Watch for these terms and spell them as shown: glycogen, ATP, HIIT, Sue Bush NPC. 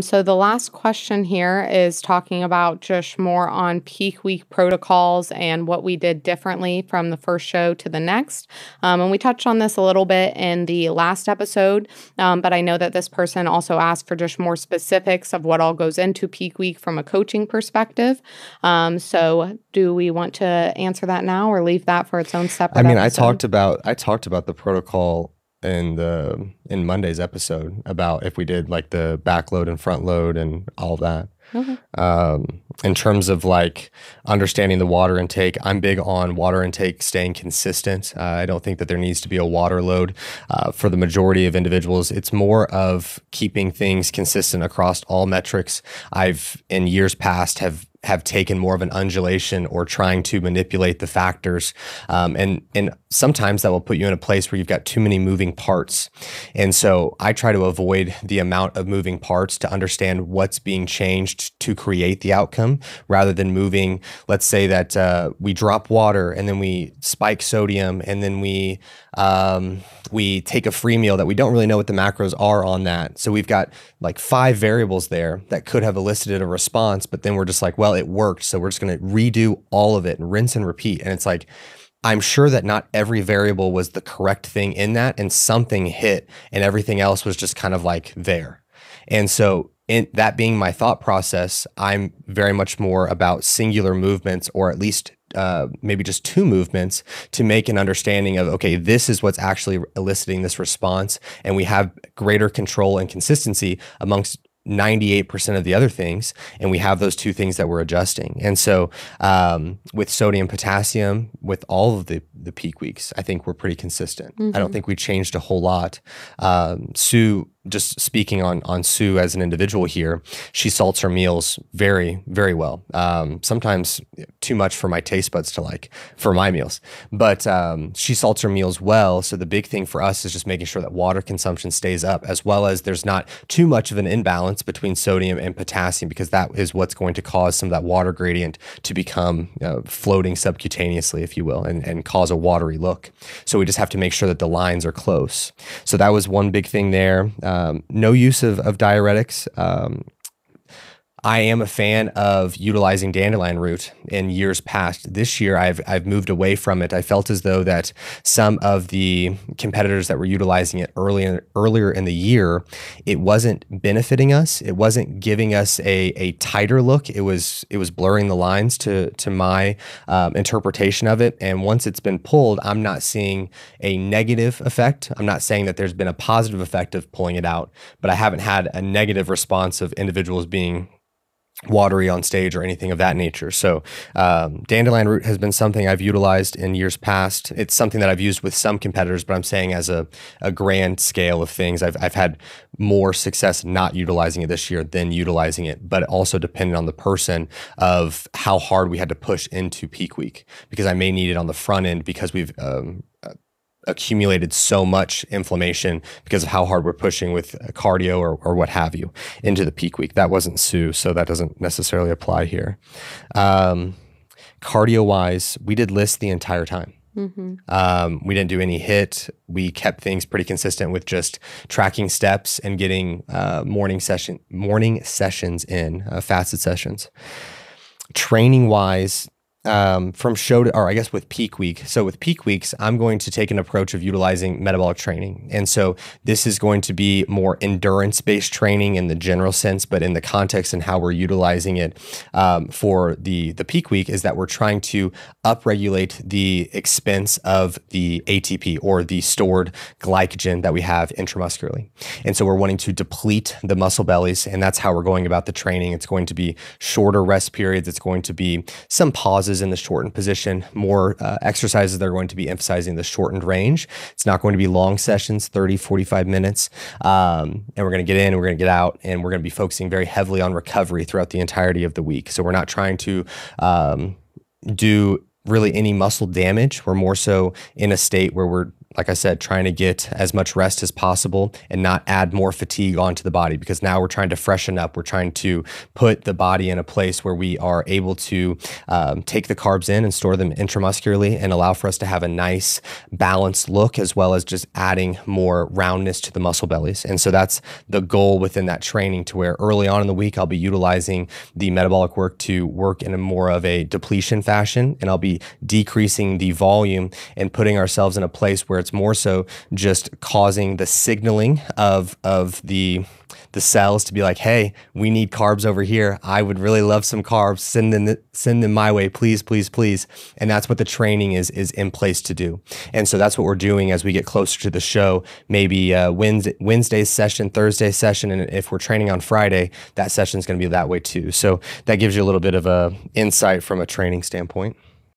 So the last question here is talking about just more on peak week protocols and what we did differently from the first show to the next. And we touched on this a little bit in the last episode, but I know that this person also asked for just more specifics of what all goes into peak week from a coaching perspective. So do we want to answer that now or leave that for its own separate episode? I mean, I talked about the protocol in Monday's episode about if we did like the back load and front load and all that. Okay. In terms of like understanding the water intake, I'm big on water intake staying consistent. I don't think that there needs to be a water load for the majority of individuals. It's more of keeping things consistent across all metrics. I've in years past have taken more of an undulation or trying to manipulate the factors. And sometimes that will put you in a place where you've got too many moving parts. And so I try to avoid the amount of moving parts to understand what's being changed to create the outcome rather than moving. Let's say that we drop water and then we spike sodium and then we take a free meal that we don't really know what the macros are on that. So we've got like 5 variables there that could have elicited a response, but then we're just like, well, it worked. So we're just going to redo all of it and rinse and repeat. And it's like, I'm sure that not every variable was the correct thing in that, and something hit and everything else was just kind of like there. And so in that being my thought process, I'm very much more about singular movements, or at least maybe just 2 movements, to make an understanding of, okay, this is what's actually eliciting this response. And we have greater control and consistency amongst 98% of the other things, and we have those 2 things that we're adjusting. And so with sodium, potassium, with all of the peak weeks, I think we're pretty consistent. Mm-hmm. I don't think we changed a whole lot. Sue, just speaking on Sue as an individual here, she salts her meals very, very well. Sometimes too much for my taste buds to like for my meals, but she salts her meals well. So the big thing for us is just making sure that water consumption stays up, as well as there's not too much of an imbalance between sodium and potassium, because that is what's going to cause some of that water gradient to become floating subcutaneously, if you will, and cause a watery look. So we just have to make sure that the lines are close. So that was one big thing there. No use of diuretics. I am a fan of utilizing dandelion root in years past. This year, I've moved away from it. I felt as though that some of the competitors that were utilizing it earlier in the year, it wasn't benefiting us. It wasn't giving us a tighter look. It was blurring the lines to my interpretation of it. And once it's been pulled, I'm not seeing a negative effect. I'm not saying that there's been a positive effect of pulling it out, but I haven't had a negative response of individuals being watery on stage or anything of that nature. So dandelion root has been something I've utilized in years past. It's something that I've used with some competitors, but I'm saying as a grand scale of things, I've had more success not utilizing it this year than utilizing it, but it also depended on the person of how hard we had to push into peak week, because I may need it on the front end because we've accumulated so much inflammation because of how hard we're pushing with cardio or what have you into the peak week. That wasn't Sue, so that doesn't necessarily apply here. Cardio-wise, we did list the entire time. Mm-hmm. We didn't do any HIIT. We kept things pretty consistent with just tracking steps and getting morning sessions in, fasted sessions. Training-wise, from show to, or I guess with peak week. So with peak weeks, I'm going to take an approach of utilizing metabolic training. And so this is going to be more endurance-based training in the general sense, but in the context and how we're utilizing it for the peak week is that we're trying to upregulate the expense of the ATP, or the stored glycogen that we have intramuscularly. And so we're wanting to deplete the muscle bellies, and that's how we're going about the training. It's going to be shorter rest periods. It's going to be some pauses in the shortened position, more exercises that are going to be emphasizing the shortened range. It's not going to be long sessions, 30, 45 minutes. And we're going to get in, we're going to get out, and we're going to be focusing very heavily on recovery throughout the entirety of the week. So we're not trying to do really any muscle damage. We're more so in a state where we're like I said, trying to get as much rest as possible and not add more fatigue onto the body, because now we're trying to freshen up. We're trying to put the body in a place where we are able to take the carbs in and store them intramuscularly and allow for us to have a nice balanced look, as well as just adding more roundness to the muscle bellies. And so that's the goal within that training, to where early on in the week, I'll be utilizing the metabolic work to work in a more of a depletion fashion, and I'll be decreasing the volume and putting ourselves in a place where it's more so just causing the signaling of the cells to be like, hey, we need carbs over here. I would really love some carbs. Send them my way, please, please, please. And that's what the training is in place to do. And so that's what we're doing as we get closer to the show. Maybe Wednesday's session, Thursday's session, and if we're training on Friday, that session is going to be that way too. So that gives you a little bit of a insight from a training standpoint.